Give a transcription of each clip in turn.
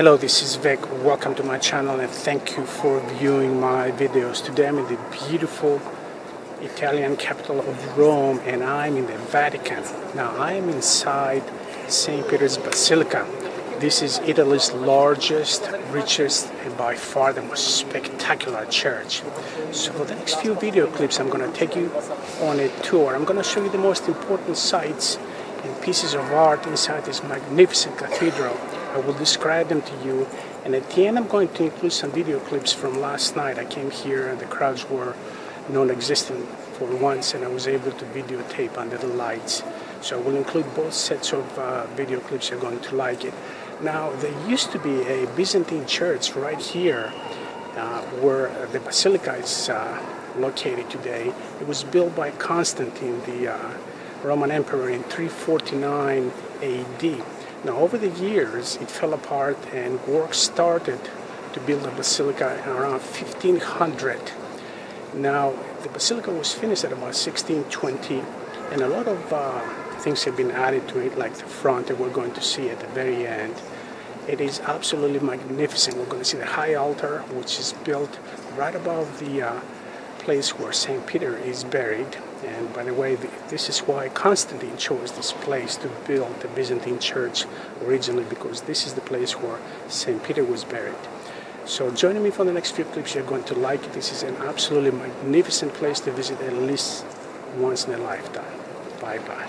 Hello, this is Vic. Welcome to my channel and thank you for viewing my videos. Today I'm in the beautiful Italian capital of Rome and I'm in the Vatican. Now I'm inside Saint Peter's Basilica. This is Italy's largest, richest and by far the most spectacular church. So for the next few video clips I'm going to take you on a tour. I'm going to show you the most important sites and pieces of art inside this magnificent cathedral. I will describe them to you, and at the end I'm going to include some video clips from last night. I came here and the crowds were non-existent for once, and I was able to videotape under the lights. So I will include both sets of video clips. You're going to like it. Now, there used to be a Byzantine church right here where the basilica is located today. It was built by Constantine, the Roman Emperor, in 349 AD. Now, over the years, it fell apart and work started to build a basilica around 1500. Now, the basilica was finished at about 1620, and a lot of things have been added to it, like the front that we're going to see at the very end. It is absolutely magnificent. We're going to see the high altar, which is built right above the place where St. Peter is buried. And by the way, this is why Constantine chose this place to build the Byzantine church originally, because this is the place where St. Peter was buried. So joining me for the next few clips, you're going to like it. This is an absolutely magnificent place to visit at least once in a lifetime. Bye-bye.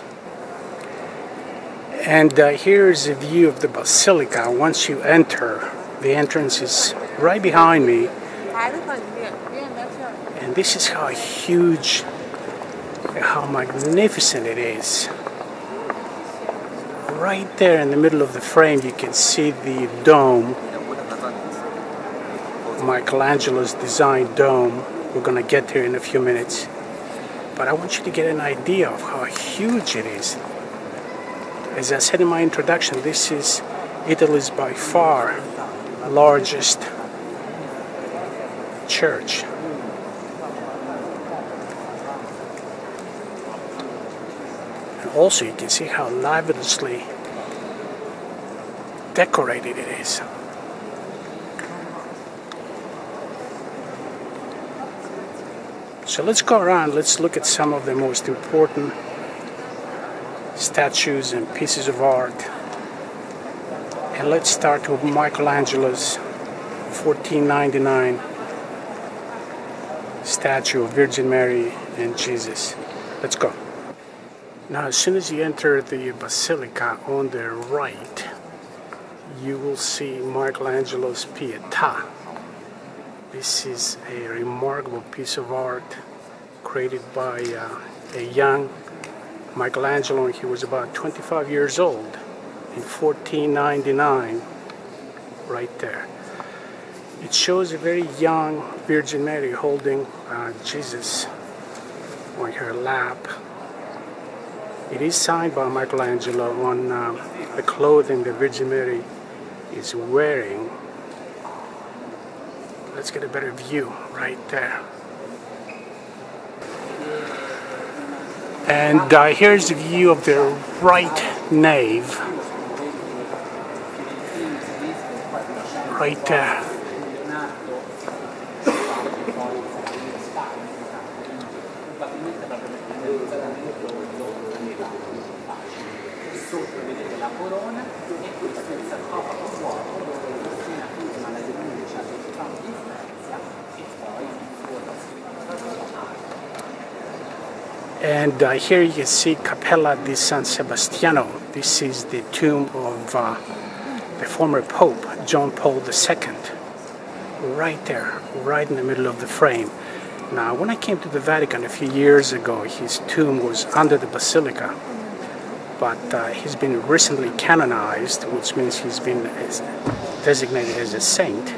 And here's a view of the basilica. Once you enter, the entrance is right behind me. And this is how huge, how magnificent it is. Right there in the middle of the frame you can see the dome, Michelangelo's designed dome. We're gonna get there in a few minutes, but I want you to get an idea of how huge it is. As I said in my introduction, this is Italy's by far largest church. Also, you can see how lavishly decorated it is. So let's go around, let's look at some of the most important statues and pieces of art. And let's start with Michelangelo's 1499 statue of Virgin Mary and Jesus. Let's go. Now, as soon as you enter the basilica, on the right, you will see Michelangelo's Pietà. This is a remarkable piece of art created by a young Michelangelo. He was about 25 years old in 1499, right there. It shows a very young Virgin Mary holding Jesus on her lap. It is signed by Michelangelo on the clothing the Virgin Mary is wearing. Let's get a better view right there. And here's the view of the right nave. Right there. And here you can see Capella di San Sebastiano. This is the tomb of the former Pope, John Paul II. Right there, right in the middle of the frame. Now, when I came to the Vatican a few years ago, his tomb was under the basilica. But he's been recently canonized, which means he's been designated as a saint.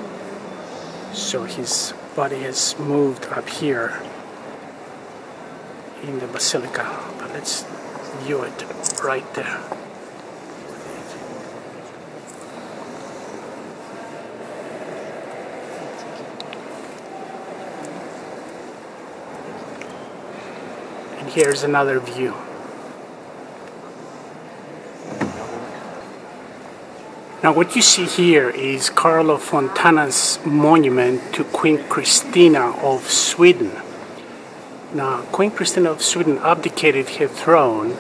So his body has moved up here in the basilica, but let's view it right there. And here's another view. Now what you see here is Carlo Fontana's monument to Queen Christina of Sweden. Now Queen Christina of Sweden abdicated her throne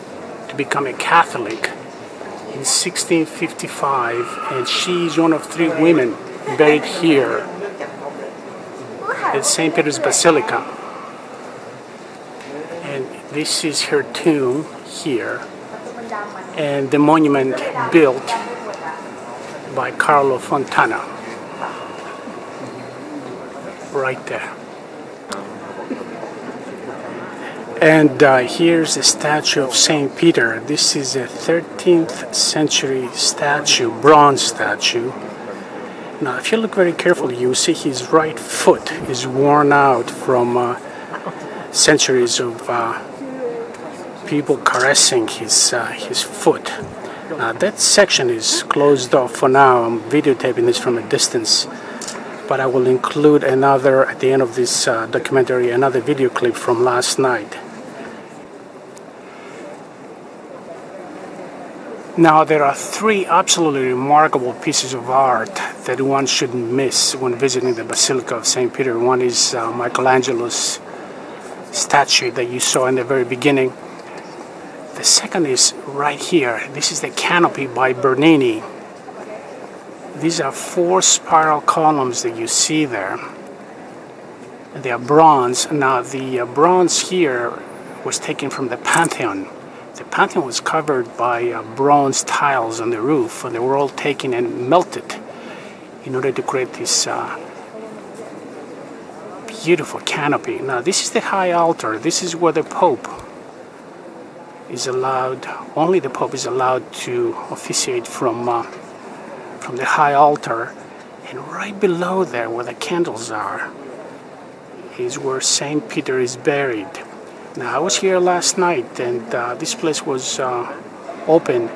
to become a Catholic in 1655, and she is one of three women buried here at Saint Peter's Basilica. And this is her tomb here, and the monument built by Carlo Fontana, right there. And here's a statue of Saint Peter. This is a 13th century statue, bronze statue. Now, if you look very carefully, you see his right foot is worn out from centuries of people caressing his foot. Now that section is closed off for now. I'm videotaping this from a distance, but I will include another at the end of this documentary, another video clip from last night. Now there are three absolutely remarkable pieces of art that one shouldn't miss when visiting the Basilica of St. Peter. One is Michelangelo's statue that you saw in the very beginning. The second is right here. This is the canopy by Bernini. These are four spiral columns that you see there. They are bronze. Now the bronze here was taken from the Pantheon. The Pantheon was covered by bronze tiles on the roof, and they were all taken and melted in order to create this beautiful canopy. Now this is the high altar. This is where the Pope is allowed, only the Pope is allowed to officiate from the high altar, and right below there where the candles are is where Saint Peter is buried. Now I was here last night, and this place was open,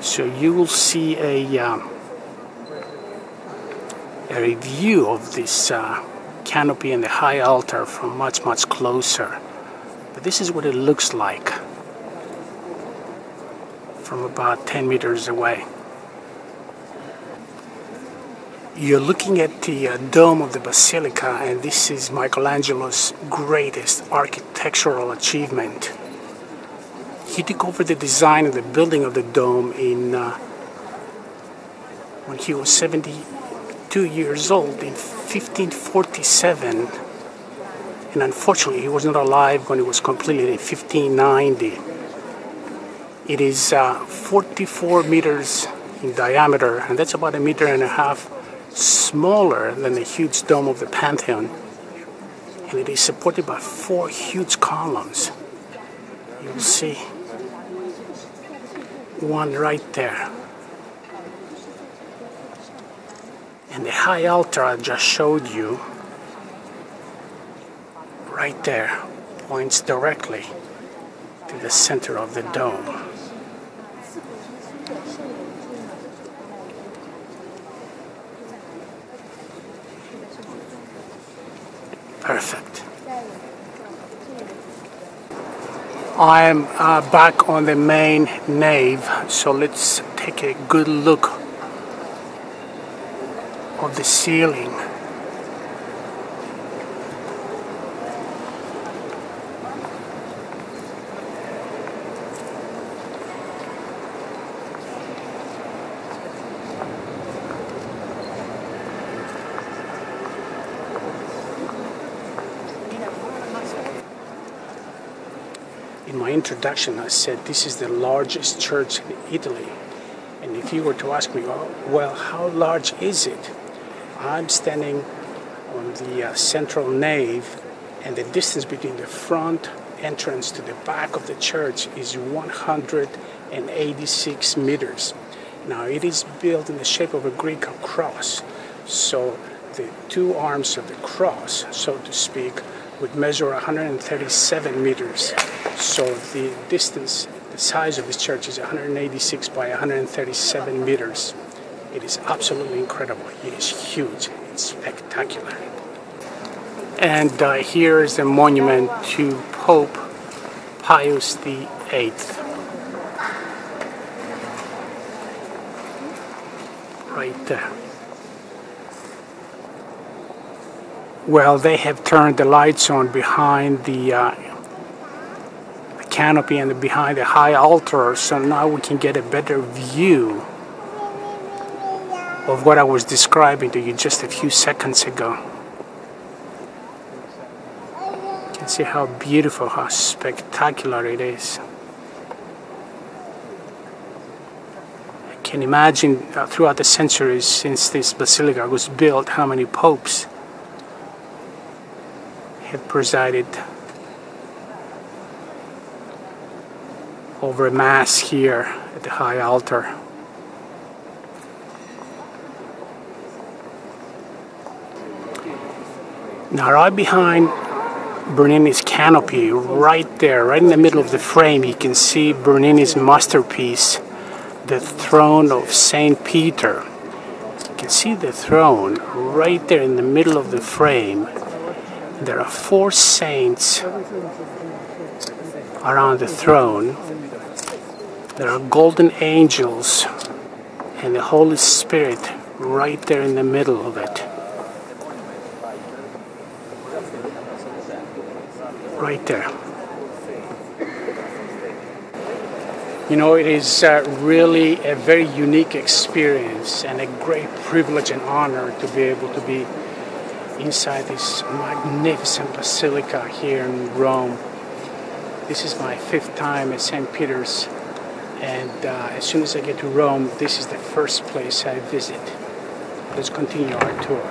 so you will see a review of this canopy and the high altar from much closer. But this is what it looks like from about 10 meters away. You're looking at the dome of the Basilica, and this is Michelangelo's greatest architectural achievement. He took over the design of the building of the dome in when he was 72 years old in 1547, and unfortunately he was not alive when it was completed in 1590. It is 44 meters in diameter, and that's about 1.5 meters smaller than the huge dome of the Pantheon, and it is supported by four huge columns. You'll see one right there. And the high altar I just showed you right there points directly to the center of the dome. Perfect. I am back on the main nave, so let's take a good look of the ceiling. In my introduction, I said this is the largest church in Italy. And if you were to ask me, oh, well, how large is it? I'm standing on the central nave, and the distance between the front entrance to the back of the church is 186 meters. Now, it is built in the shape of a Greek cross. So the two arms of the cross, so to speak, would measure 137 meters. So the distance, the size of this church is 186 by 137 meters. It is absolutely incredible. It is huge. It's spectacular. And here is the monument to Pope Pius VIII. right there. Well, they have turned the lights on behind the canopy and behind the high altar, so now we can get a better view of what I was describing to you just a few seconds ago. You can see how beautiful, how spectacular it is. I can imagine throughout the centuries since this basilica was built, how many popes have presided over Mass here at the high altar. Now, right behind Bernini's canopy, right there, right in the middle of the frame, you can see Bernini's masterpiece, the throne of Saint Peter. You can see the throne right there in the middle of the frame. There are four saints around the throne. There are golden angels and the Holy Spirit right there in the middle of it. Right there. You know, it is really a very unique experience and a great privilege and honor to be able to be inside this magnificent basilica here in Rome. This is my 5th time at St. Peter's, and as soon as I get to Rome, this is the first place I visit. Let's continue our tour.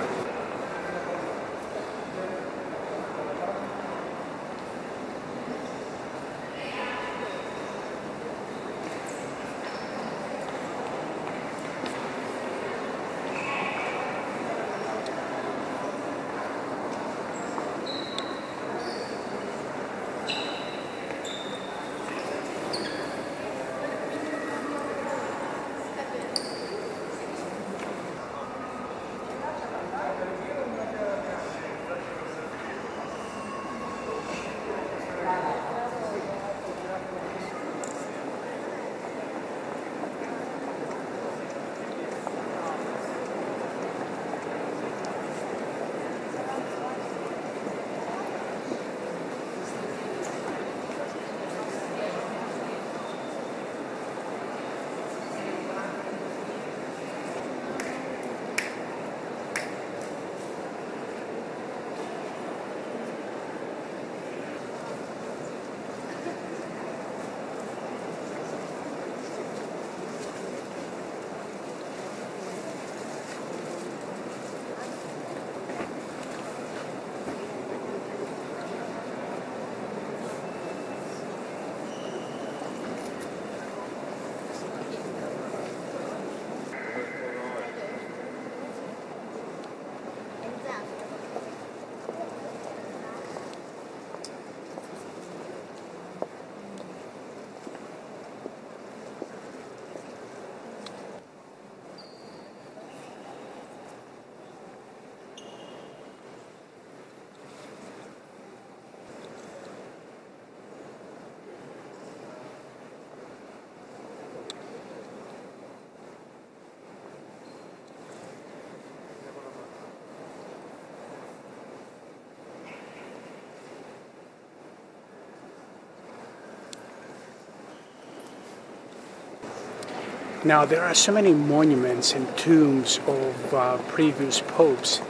Now, there are so many monuments and tombs of previous popes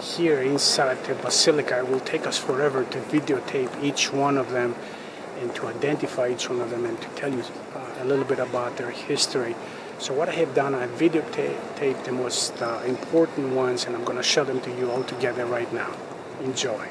here inside the basilica. It will take us forever to videotape each one of them and to identify each one of them and to tell you a little bit about their history. So what I have done, I videotaped the most important ones, and I'm going to show them to you all together right now. Enjoy.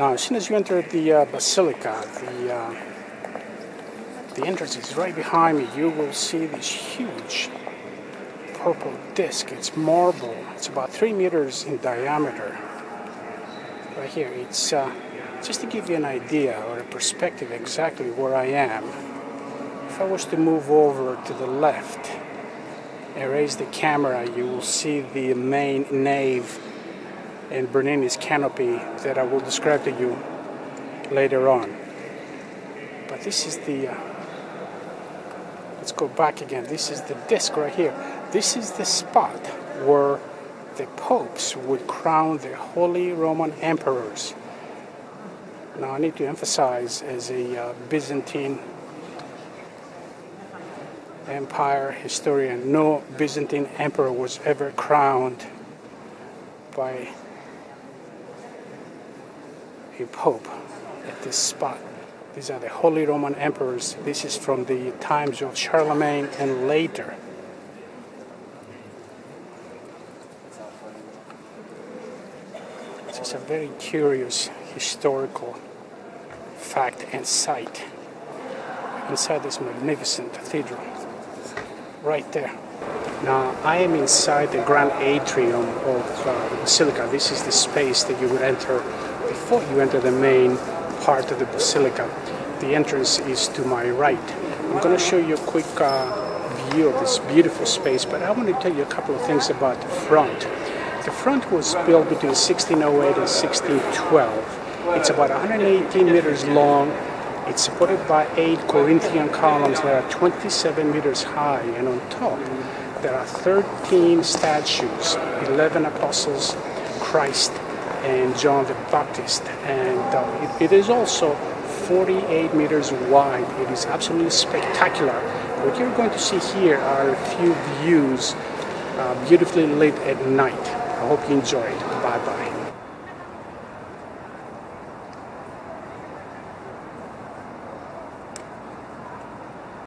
Now, as soon as you enter the basilica, the entrance is right behind me. You will see this huge purple disc. It's marble. It's about 3 meters in diameter. Right here. It's just to give you an idea or a perspective exactly where I am. If I was to move over to the left and raise the camera, you will see the main nave and Bernini's canopy that I will describe to you later on. But this is the, let's go back again, this is the disc right here. This is the spot where the popes would crown the Holy Roman Emperors. Now I need to emphasize, as a Byzantine Empire historian, no Byzantine emperor was ever crowned by a pope at this spot. These are the Holy Roman Emperors. This is from the times of Charlemagne and later. It's just a very curious historical fact and sight inside this magnificent cathedral right there. Now, I am inside the grand atrium of the basilica. This is the space that you would enter before you enter the main part of the basilica. The entrance is to my right. I'm going to show you a quick view of this beautiful space, but I want to tell you a couple of things about the front. The front was built between 1608 and 1612. It's about 118 meters long. It's supported by 8 Corinthian columns that are 27 meters high, and on top there are 13 statues, 11 apostles, Christ, and John the Baptist. And it is also 48 meters wide. It is absolutely spectacular. What you're going to see here are a few views beautifully lit at night. I hope you enjoy it. Bye-bye.